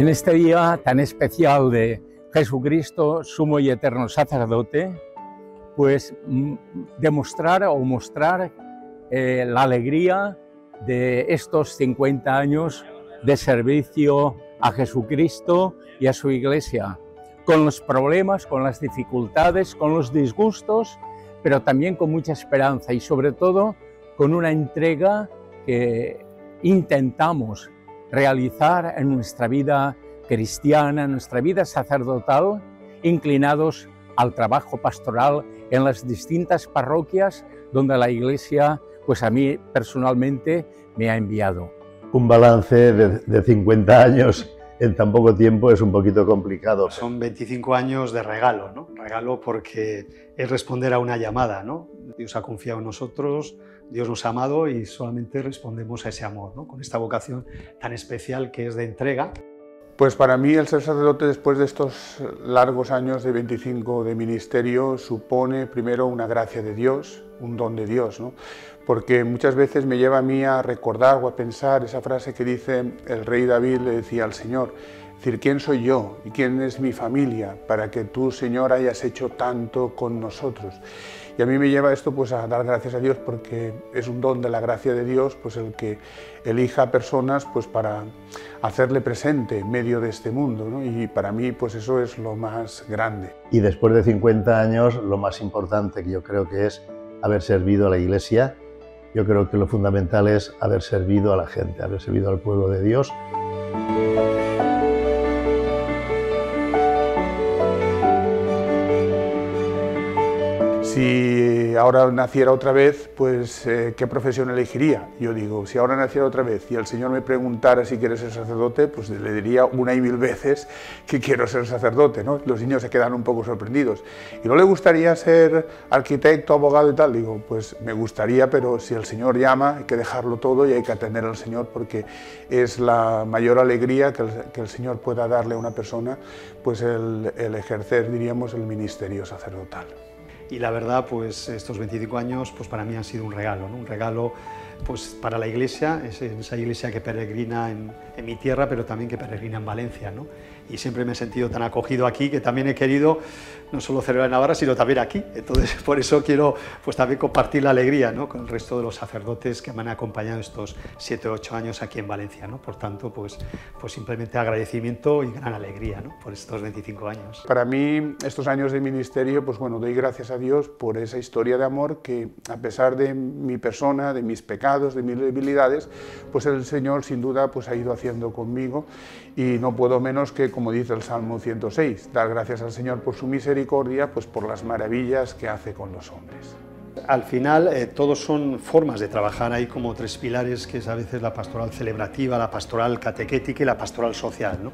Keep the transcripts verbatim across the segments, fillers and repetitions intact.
En este día tan especial de Jesucristo, sumo y eterno sacerdote, pues demostrar o mostrar eh, la alegría de estos cincuenta años de servicio a Jesucristo y a su Iglesia, con los problemas, con las dificultades, con los disgustos, pero también con mucha esperanza y sobre todo con una entrega que intentamos realizar en nuestra vida cristiana, en nuestra vida sacerdotal, inclinados al trabajo pastoral en las distintas parroquias donde la Iglesia, pues a mí personalmente, me ha enviado. Un balance de, de cincuenta años en tan poco tiempo es un poquito complicado. Son veinticinco años de regalo, ¿no? Regalo porque es responder a una llamada, ¿no? Dios ha confiado en nosotros, Dios nos ha amado y solamente respondemos a ese amor, ¿no? Con esta vocación tan especial que es de entrega. Pues para mí el ser sacerdote después de estos largos años de veinticinco de ministerio supone primero una gracia de Dios, un don de Dios, ¿no? Porque muchas veces me lleva a mí a recordar o a pensar esa frase que dice el rey David, le decía al Señor, es decir, ¿quién soy yo y quién es mi familia para que tú, Señor, hayas hecho tanto con nosotros? Y a mí me lleva esto pues a dar gracias a Dios porque es un don de la gracia de Dios pues el que elija personas pues para hacerle presente en medio de este mundo, ¿no? Y para mí pues eso es lo más grande. Y después de cincuenta años lo más importante que yo creo que es haber servido a la Iglesia. Yo creo que lo fundamental es haber servido a la gente, haber servido al pueblo de Dios. Si ahora naciera otra vez, pues ¿qué profesión elegiría? Yo digo, si ahora naciera otra vez y el Señor me preguntara si quiere ser sacerdote, pues le diría una y mil veces que quiero ser sacerdote, ¿no? Los niños se quedan un poco sorprendidos. ¿Y no le gustaría ser arquitecto, abogado y tal? Digo, pues me gustaría, pero si el Señor llama hay que dejarlo todo y hay que atender al Señor porque es la mayor alegría que el, que el Señor pueda darle a una persona, pues el, el ejercer, diríamos, el ministerio sacerdotal. Y la verdad, pues estos veinticinco años pues para mí han sido un regalo, ¿no? Un regalo pues para la Iglesia, esa Iglesia que peregrina en, en mi tierra, pero también que peregrina en Valencia, ¿no? Y siempre me he sentido tan acogido aquí que también he querido no solo celebrar en Navarra, sino también aquí. Entonces, por eso quiero pues también compartir la alegría, ¿no? Con el resto de los sacerdotes que me han acompañado estos siete o ocho años aquí en Valencia, ¿no? Por tanto, pues, pues simplemente agradecimiento y gran alegría, ¿no? Por estos veinticinco años. Para mí, estos años de ministerio, pues bueno, doy gracias a Dios por esa historia de amor que, a pesar de mi persona, de mis pecados, de mis debilidades, pues el Señor, sin duda, pues ha ido haciendo conmigo y no puedo menos que, como dice el Salmo ciento seis, dar gracias al Señor por su misericordia, pues por las maravillas que hace con los hombres. Al final, eh, todos son formas de trabajar. Hay como tres pilares, que es a veces la pastoral celebrativa, la pastoral catequética y la pastoral social, ¿no?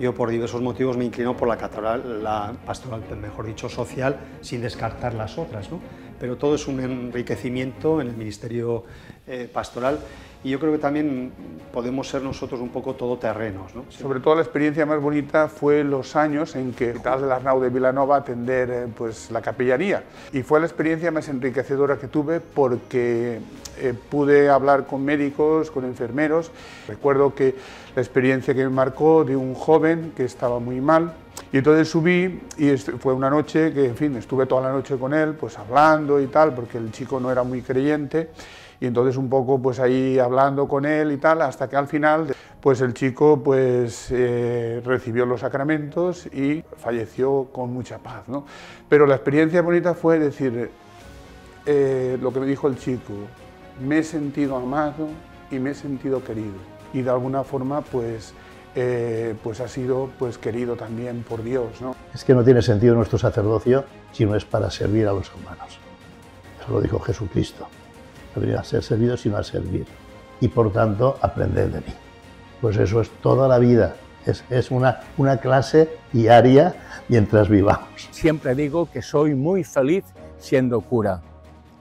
Yo, por diversos motivos, me inclino por la, pastoral, la pastoral, mejor dicho, social, sin descartar las otras, ¿no? Pero todo es un enriquecimiento en el ministerio eh, pastoral. Y yo creo que también podemos ser nosotros un poco todoterrenos, ¿no? Sobre todo la experiencia más bonita fue los años en que tal del Arnau de Vilanova atender pues, la capellanía. Y fue la experiencia más enriquecedora que tuve porque eh, pude hablar con médicos, con enfermeros. Recuerdo que la experiencia que me marcó de un joven que estaba muy mal. Y entonces subí y fue una noche que, en fin, estuve toda la noche con él, pues hablando y tal, porque el chico no era muy creyente. Y entonces un poco pues ahí hablando con él y tal, hasta que al final pues el chico pues eh, recibió los sacramentos y falleció con mucha paz, ¿no? Pero la experiencia bonita fue decir eh, lo que me dijo el chico, me he sentido amado y me he sentido querido. Y de alguna forma pues, eh, pues ha sido pues querido también por Dios, ¿no? Es que no tiene sentido nuestro sacerdocio si no es para servir a los humanos. Eso lo dijo Jesucristo. No venir a ser servido, sino a servir. Y por tanto, aprender de mí. Pues eso es toda la vida. Es, es una, una clase diaria mientras vivamos. Siempre digo que soy muy feliz siendo cura.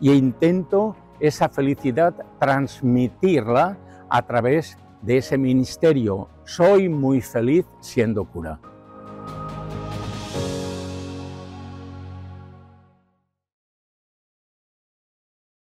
Y intento esa felicidad transmitirla a través de ese ministerio. Soy muy feliz siendo cura.